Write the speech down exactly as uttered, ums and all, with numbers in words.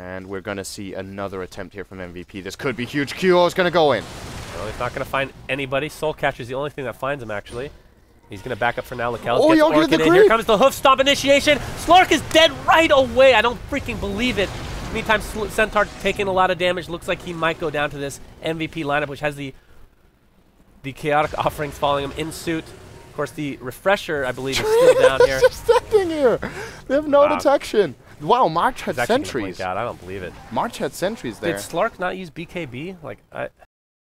And we're going to see another attempt here from M V P. This could be huge. Q O is going to go in. Well, he's not going to find anybody. Soul Catcher's the only thing that finds him, actually. He's going to back up for now. Lakel oh, gets Orchid in. Creep. Here comes the hoof stomp initiation. Slark is dead right away. I don't freaking believe it. Meantime, Centaur taking a lot of damage. Looks like he might go down to this M V P lineup, which has the the Chaotic Offerings following him in suit. Of course, the Refresher, I believe, is still down here. Just standing here. They have no wow. detection. Wow, March had sentries. I don't believe it. March had sentries there. Did Slark not use B K B? Like, I...